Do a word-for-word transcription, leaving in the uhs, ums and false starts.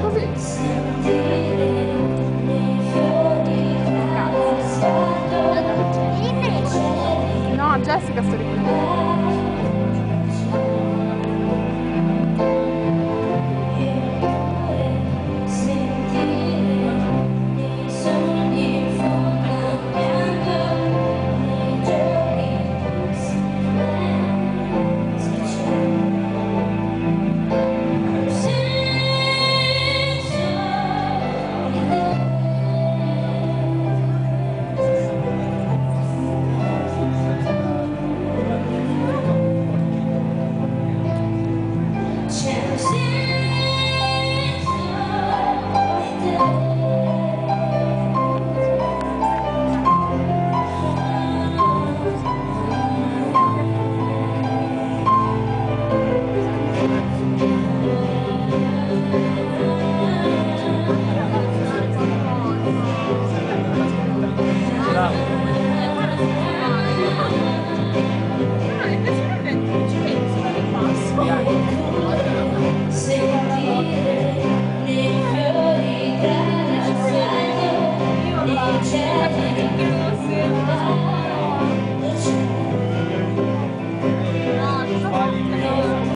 proprio così. No, Jessica sto ricordando. Thank you.